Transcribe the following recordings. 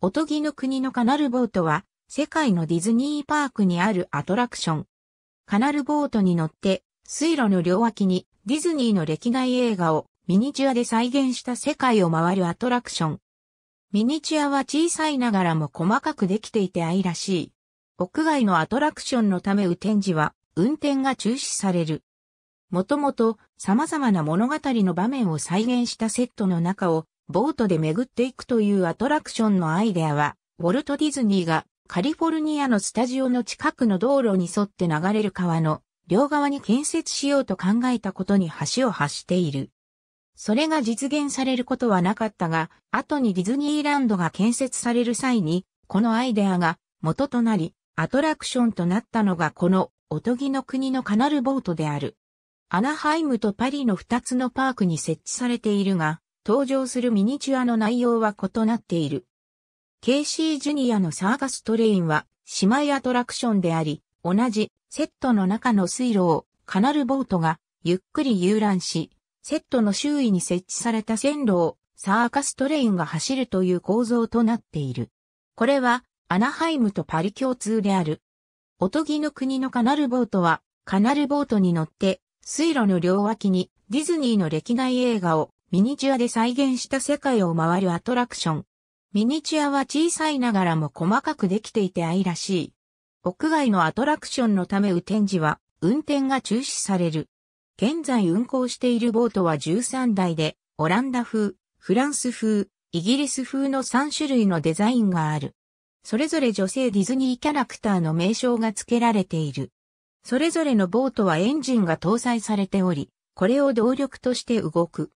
おとぎの国のカナルボートは、世界のディズニーパークにあるアトラクション。カナルボートに乗って、水路の両脇にディズニーの歴代映画をミニチュアで再現した世界を回るアトラクション。ミニチュアは小さいながらも細かくできていて愛らしい。屋外のアトラクションのため雨天時は運転が中止される。もともと様々な物語の場面を再現したセットの中をボートで巡っていくというアトラクションのアイデアは、ウォルト・ディズニーがカリフォルニアのスタジオの近くの道路に沿って流れる川の両側に建設しようと考えたことに橋を発している。それが実現されることはなかったが、後にディズニーランドが建設される際に、このアイデアが元となり、アトラクションとなったのがこのおとぎの国のカナルボートである。アナハイムとパリの2つのパークに設置されているが、登場するミニチュアの内容は異なっている。ケイシー・ジュニアのサーカストレインは姉妹アトラクションであり、同じセットの中の水路をカナルボートがゆっくり遊覧し、セットの周囲に設置された線路をサーカストレインが走るという構造となっている。これはアナハイムとパリ共通である。おとぎの国のカナルボートはカナルボートに乗って水路の両脇にディズニーの歴代映画をミニチュアで再現した世界を回るアトラクション。ミニチュアは小さいながらも細かくできていて愛らしい。屋外のアトラクションのため雨天時は運転が中止される。現在運行しているボートは13台で、オランダ風、フランス風、イギリス風の3種類のデザインがある。それぞれ女性ディズニーキャラクターの名称が付けられている。それぞれのボートはエンジンが搭載されており、これを動力として動く。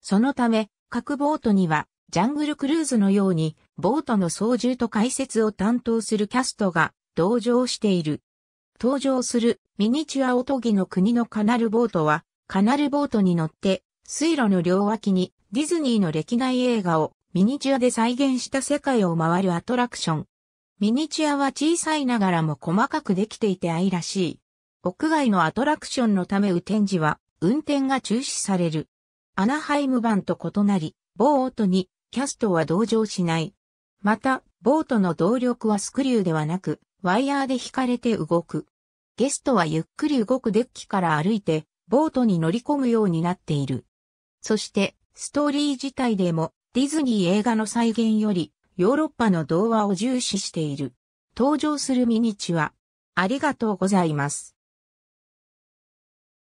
そのため、各ボートには、ジャングルクルーズのように、ボートの操縦と解説を担当するキャストが同乗している。登場するミニチュアおとぎの国のカナルボートは、カナルボートに乗って、水路の両脇にディズニーの歴代映画をミニチュアで再現した世界を回るアトラクション。ミニチュアは小さいながらも細かくできていて愛らしい。屋外のアトラクションのため雨天時は運転が中止される。アナハイム版と異なり、ボートにキャストは同乗しない。また、ボートの動力はスクリューではなく、ワイヤーで引かれて動く。ゲストはゆっくり動くデッキから歩いて、ボートに乗り込むようになっている。そして、ストーリー自体でも、ディズニー映画の再現より、ヨーロッパの童話を重視している。登場するミニチュア。ありがとうございます。